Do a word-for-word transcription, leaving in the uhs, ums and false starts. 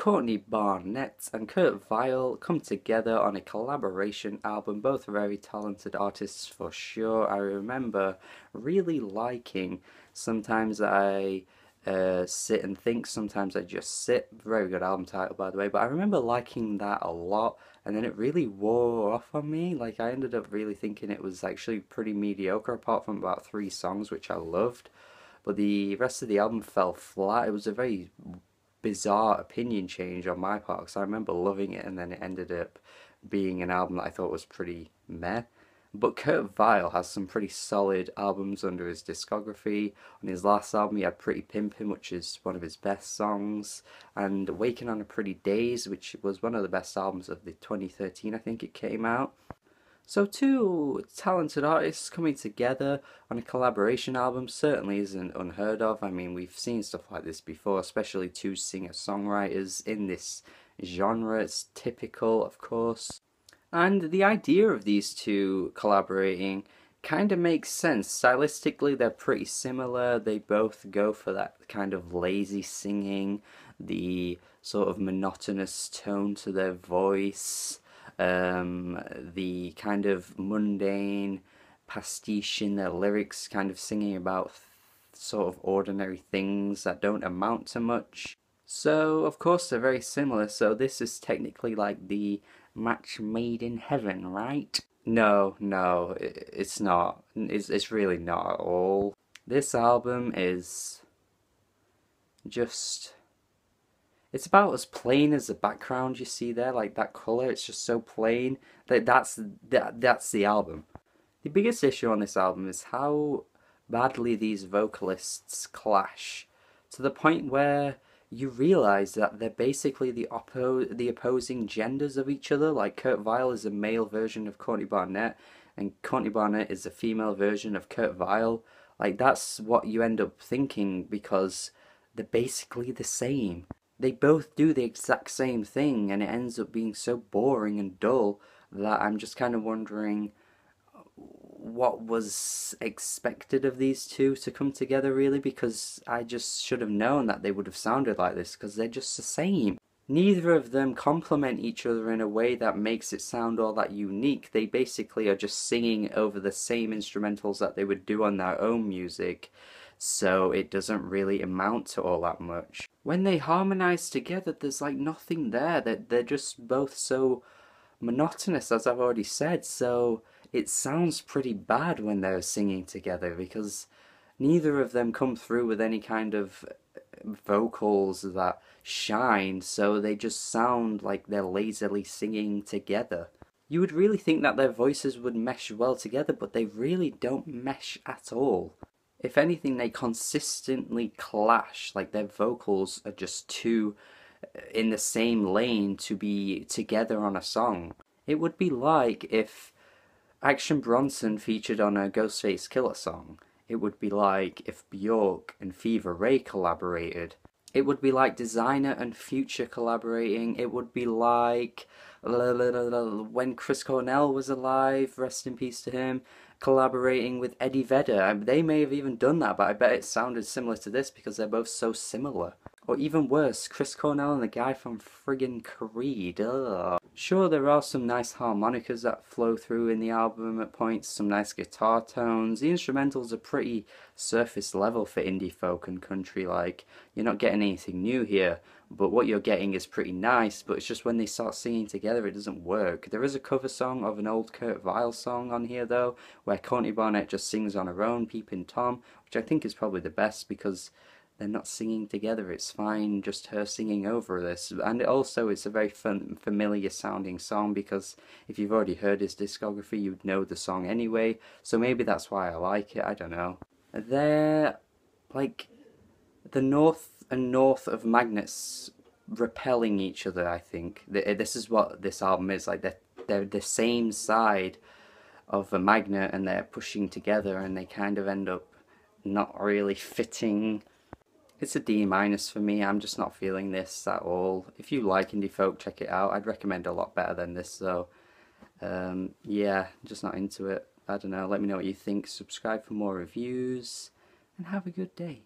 Courtney Barnett and Kurt Vile come together on a collaboration album, both very talented artists for sure. I remember really liking Sometimes I uh, Sit and Think, Sometimes I Just Sit. Very good album title, by the way, but I remember liking that a lot, and then it really wore off on me. Like, I ended up really thinking it was actually pretty mediocre, apart from about three songs, which I loved. But the rest of the album fell flat. It was a very bizarre opinion change on my part, because I remember loving it and then it ended up being an album that I thought was pretty meh. But Kurt Vile has some pretty solid albums under his discography. On his last album he had Pretty Pimpin', which is one of his best songs, and Wakin' on a Pretty Daze, which was one of the best albums of the twenty thirteen, I think it came out. So two talented artists coming together on a collaboration album certainly isn't unheard of. I mean, we've seen stuff like this before, especially two singer-songwriters in this genre. It's typical, of course. And the idea of these two collaborating kind of makes sense. Stylistically, they're pretty similar. They both go for that kind of lazy singing, the sort of monotonous tone to their voice. Um, the kind of mundane pastiche in their lyrics, kind of singing about sort of ordinary things that don't amount to much. So of course they're very similar, so this is technically like the match made in heaven, right? No, no, it, it's not. It's, it's really not at all. This album is just... it's about as plain as the background you see there, like that colour. It's just so plain. That that's that, that's the album. The biggest issue on this album is how badly these vocalists clash, to the point where you realise that they're basically the oppo the opposing genders of each other. Like Kurt Vile is a male version of Courtney Barnett, and Courtney Barnett is a female version of Kurt Vile. Like, that's what you end up thinking, because they're basically the same. They both do the exact same thing, and it ends up being so boring and dull that I'm just kind of wondering what was expected of these two to come together, really, because I just should have known that they would have sounded like this, because they're just the same. Neither of them complement each other in a way that makes it sound all that unique. They basically are just singing over the same instrumentals that they would do on their own music, so it doesn't really amount to all that much. When they harmonise together, there's like nothing there. They're, they're just both so monotonous, as I've already said, so it sounds pretty bad when they're singing together, because neither of them come through with any kind of vocals that shine, so they just sound like they're lazily singing together. You would really think that their voices would mesh well together, but they really don't mesh at all. If anything, they consistently clash. Like, their vocals are just too in the same lane to be together on a song. It would be like if Action Bronson featured on a Ghostface Killah song. It would be like if Bjork and Fever Ray collaborated. It would be like Designer and Future collaborating. It would be like when Chris Cornell was alive, rest in peace to him, collaborating with Eddie Vedder. They may have even done that, but I bet it sounded similar to this because they're both so similar. Or even worse, Chris Cornell and the guy from friggin' Creed. Ugh. Sure, there are some nice harmonicas that flow through in the album at points, some nice guitar tones. The instrumentals are pretty surface level for indie folk and country, like, you're not getting anything new here, but what you're getting is pretty nice, but it's just when they start singing together it doesn't work. There is a cover song of an old Kurt Vile song on here though, where Courtney Barnett just sings on her own, Peepin' Tom, which I think is probably the best because they're not singing together. It's fine just her singing over this, and also it's a very fun, familiar sounding song, because if you've already heard his discography you'd know the song anyway, so maybe that's why I like it, I don't know. They're like the north and north of magnets repelling each other, I think. This is what this album is, like they're, they're the same side of a magnet and they're pushing together and they kind of end up not really fitting. It's a D minus for me. I'm just not feeling this at all. If you like indie folk, check it out. I'd recommend a lot better than this though. Um, yeah, just not into it. I don't know. Let me know what you think. Subscribe for more reviews and have a good day.